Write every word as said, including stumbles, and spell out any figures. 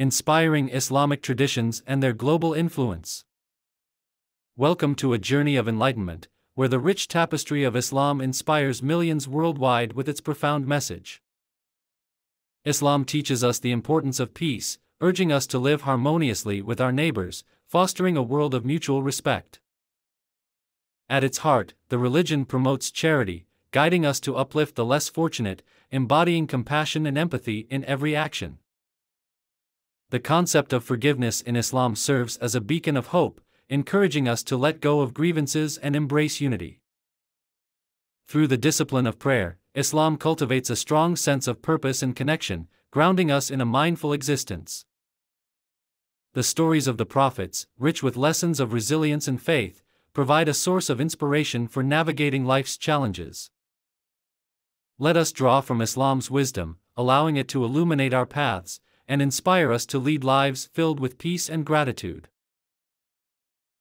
inspiring Islamic traditions and their global influence. Welcome to a journey of enlightenment, where the rich tapestry of Islam inspires millions worldwide with its profound message. Islam teaches us the importance of peace, urging us to live harmoniously with our neighbors, fostering a world of mutual respect. At its heart, the religion promotes charity, guiding us to uplift the less fortunate, embodying compassion and empathy in every action. The concept of forgiveness in Islam serves as a beacon of hope, encouraging us to let go of grievances and embrace unity. Through the discipline of prayer, Islam cultivates a strong sense of purpose and connection, grounding us in a mindful existence. The stories of the prophets, rich with lessons of resilience and faith, provide a source of inspiration for navigating life's challenges. Let us draw from Islam's wisdom, allowing it to illuminate our paths and inspire us to lead lives filled with peace and gratitude.